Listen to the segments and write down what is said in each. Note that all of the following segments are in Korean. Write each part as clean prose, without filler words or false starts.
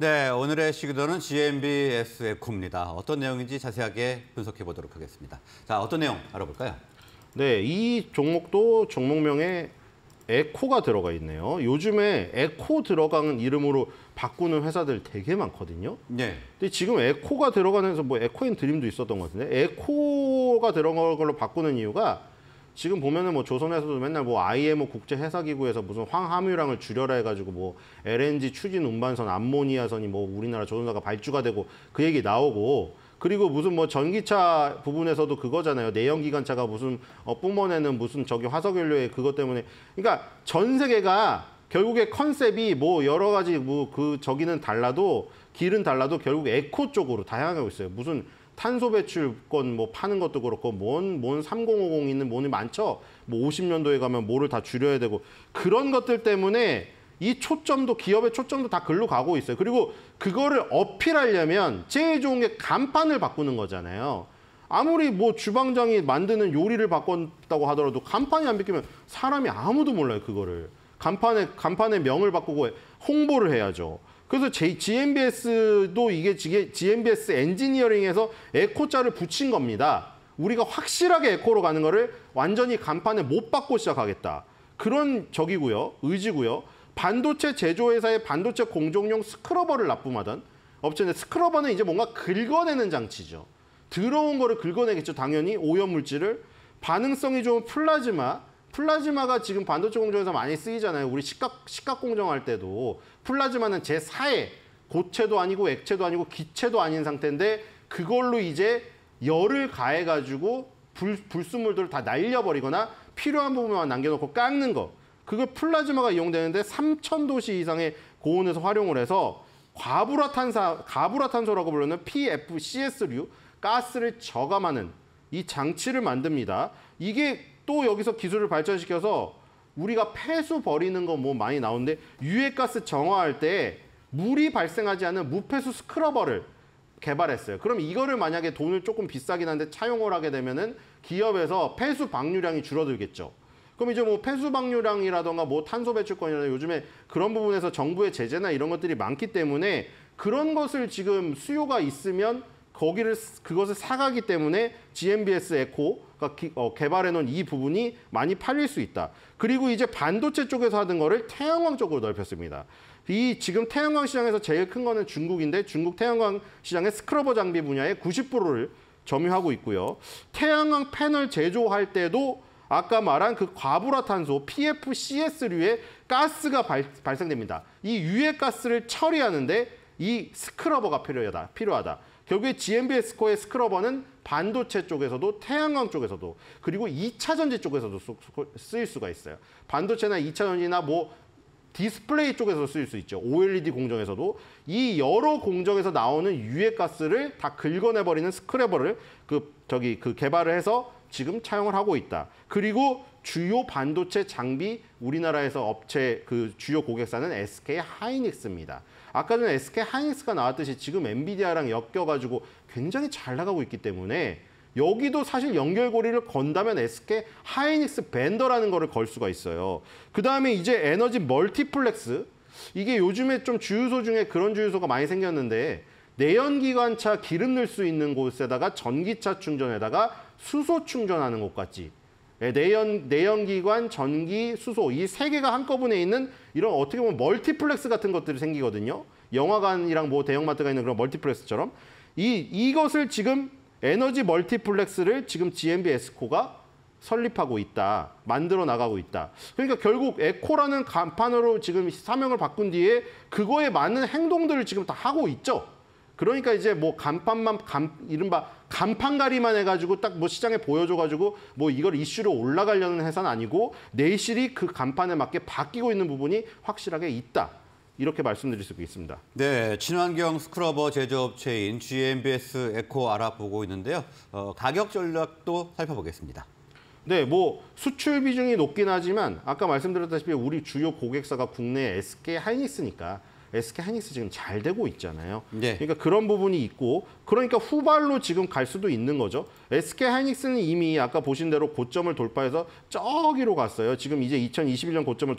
네, 오늘의 시그널은 GNBS 에코입니다. 어떤 내용인지 자세하게 분석해 보도록 하겠습니다. 자, 어떤 내용 알아볼까요? 네, 이 종목도 종목명에 에코가 들어가 있네요. 요즘에 에코 들어가는 이름으로 바꾸는 회사들 되게 많거든요. 네. 근데 지금 에코가 들어가는 회사, 뭐 에코인 드림도 있었던 것 같은데, 에코가 들어가는 걸로 바꾸는 이유가 지금 보면은 뭐 조선에서도 맨날 뭐 IMO 국제해사기구에서 무슨 황함유량을 줄여라 해가지고 뭐 LNG 추진 운반선, 암모니아선이 뭐 우리나라 조선사가 발주가 되고 그 얘기 나오고, 그리고 무슨 뭐 전기차 부분에서도 그거잖아요. 내연기관차가 무슨 뿜어내는 무슨 저기 화석연료에 그것 때문에. 그러니까 전 세계가 결국에 컨셉이 뭐 여러 가지 뭐 그 저기는 달라도 길은 달라도 결국 에코 쪽으로 다양하게 하고 있어요. 무슨 탄소 배출권 뭐 파는 것도 그렇고 뭔 3050 있는 뭔이 많죠. 뭐 50년도에 가면 뭐를 다 줄여야 되고, 그런 것들 때문에 이 초점도, 기업의 초점도 다 글로 가고 있어요. 그리고 그거를 어필하려면 제일 좋은 게 간판을 바꾸는 거잖아요. 아무리 뭐 주방장이 만드는 요리를 바꿨다고 하더라도 간판이 안 바뀌면 사람이 아무도 몰라요, 그거를. 간판의 명을 바꾸고 홍보를 해야죠. 그래서 GNBS도 이게 GNBS 엔지니어링에서 에코자를 붙인 겁니다. 우리가 확실하게 에코로 가는 거를 완전히 간판에 못 받고 시작하겠다. 그런 적이고요, 의지고요. 반도체 제조회사의 반도체 공정용 스크러버를 납품하던 업체인데, 스크러버는 이제 뭔가 긁어내는 장치죠. 들어온 거를 긁어내겠죠, 당연히 오염물질을. 반응성이 좋은 플라즈마가 지금 반도체 공정에서 많이 쓰이잖아요. 우리 식각 공정할 때도 플라즈마는 제4의 고체도 아니고 액체도 아니고 기체도 아닌 상태인데, 그걸로 이제 열을 가해가지고 불순물들을 다 날려버리거나 필요한 부분만 남겨놓고 깎는 거. 그걸 플라즈마가 이용되는데 3000도씨 이상의 고온에서 활용을 해서 과불화탄소라고 불리는 PFCS류 가스를 저감하는 이 장치를 만듭니다. 이게 또 여기서 기술을 발전시켜서 우리가 폐수 버리는 거 뭐 많이 나오는데, 유해가스 정화할 때 물이 발생하지 않는 무폐수 스크러버를 개발했어요. 그럼 이거를 만약에 돈을 조금 비싸긴 한데 차용을 하게 되면은 기업에서 폐수 방류량이 줄어들겠죠. 그럼 이제 뭐 폐수 방류량이라던가 뭐 탄소 배출권이라던가 요즘에 그런 부분에서 정부의 제재나 이런 것들이 많기 때문에, 그런 것을 지금 수요가 있으면 그것을 사가기 때문에 GNBS 에코가 개발해놓은 이 부분이 많이 팔릴 수 있다. 그리고 이제 반도체 쪽에서 하던 거를 태양광 쪽으로 넓혔습니다. 이 지금 태양광 시장에서 제일 큰 거는 중국인데, 중국 태양광 시장의 스크러버 장비 분야의 90%를 점유하고 있고요. 태양광 패널 제조할 때도 아까 말한 그 과불화탄소 PFCS류의 가스가 발생됩니다. 이 유해 가스를 처리하는데 이 스크러버가 필요하다. 결국에 GNBS 에코의 스크러버는 반도체 쪽에서도 태양광 쪽에서도 그리고 2차전지 쪽에서도 쓰일 수가 있어요. 반도체나 2차전지나 뭐 디스플레이 쪽에서도 쓰일 수 있죠. OLED 공정에서도 이 여러 공정에서 나오는 유해가스를 다 긁어내버리는 스크래버를 개발을 해서 지금 차용을 하고 있다. 그리고 주요 반도체 장비 우리나라에서 업체 주요 고객사는 SK하이닉스입니다. 아까 전에 SK하이닉스가 나왔듯이 지금 엔비디아랑 엮여가지고 굉장히 잘 나가고 있기 때문에, 여기도 사실 연결고리를 건다면 SK하이닉스 벤더라는 거를 걸 수가 있어요. 그 다음에 이제 에너지 멀티플렉스, 이게 요즘에 좀 주유소 중에 그런 주유소가 많이 생겼는데, 내연기관차 기름 넣을 수 있는 곳에다가 전기차 충전에다가 수소 충전하는 곳까지, 내연기관, 전기, 수소 이 세 개가 한꺼번에 있는 이런 어떻게 보면 멀티플렉스 같은 것들이 생기거든요. 영화관이랑 뭐 대형마트가 있는 그런 멀티플렉스처럼 이것을 지금 에너지 멀티플렉스를 지금 GNBS 에코가 설립하고 있다, 만들어 나가고 있다. 그러니까 결국 에코라는 간판으로 지금 사명을 바꾼 뒤에 그거에 맞는 행동들을 지금 다 하고 있죠. 그러니까 이제 뭐 이른바 간판가리만 해가지고 딱 뭐 시장에 보여줘가지고 뭐 이걸 이슈로 올라가려는 회사는 아니고, 내실이 그 간판에 맞게 바뀌고 있는 부분이 확실하게 있다. 이렇게 말씀드릴 수 있습니다. 네, 친환경 스크러버 제조업체인 GNBS 에코 알아보고 있는데요. 가격 전략도 살펴보겠습니다. 네, 뭐 수출 비중이 높긴 하지만 아까 말씀드렸다시피 우리 주요 고객사가 국내 SK하이닉스니까 SK하이닉스 지금 잘 되고 있잖아요. 네. 그러니까 그런 부분이 있고, 그러니까 후발로 지금 갈 수도 있는 거죠. SK하이닉스는 이미 아까 보신 대로 고점을 돌파해서 저기로 갔어요. 지금 이제 2021년 고점을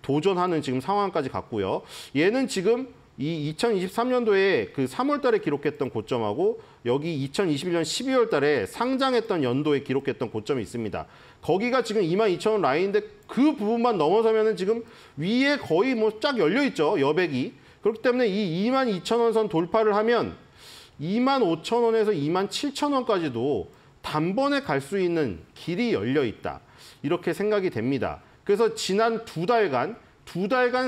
도전하는 지금 상황까지 갔고요. 얘는 지금 이 2023년도에 그 3월달에 기록했던 고점하고 여기 2021년 12월달에 상장했던 연도에 기록했던 고점이 있습니다. 거기가 지금 22,000원 라인인데 그 부분만 넘어서면은 지금 위에 거의 뭐 쫙 열려 있죠, 여백이. 그렇기 때문에 이 22,000원 선 돌파를 하면 25,000원에서 27,000원까지도 단번에 갈 수 있는 길이 열려 있다, 이렇게 생각이 됩니다. 그래서 지난 두 달간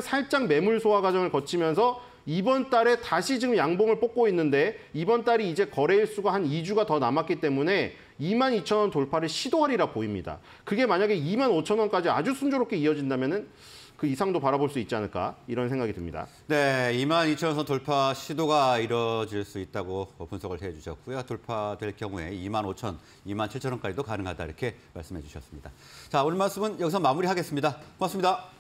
살짝 매물 소화 과정을 거치면서 이번 달에 다시 지금 양봉을 뽑고 있는데, 이번 달이 이제 거래일수가 한 2주가 더 남았기 때문에 22,000원 돌파를 시도하리라 보입니다. 그게 만약에 25,000원까지 아주 순조롭게 이어진다면은 그 이상도 바라볼 수 있지 않을까, 이런 생각이 듭니다. 네, 22,000원 선 돌파 시도가 이뤄질 수 있다고 분석을 해주셨고요. 돌파될 경우에 25,000원, 27,000원까지도 가능하다, 이렇게 말씀해 주셨습니다. 자, 오늘 말씀은 여기서 마무리하겠습니다. 고맙습니다.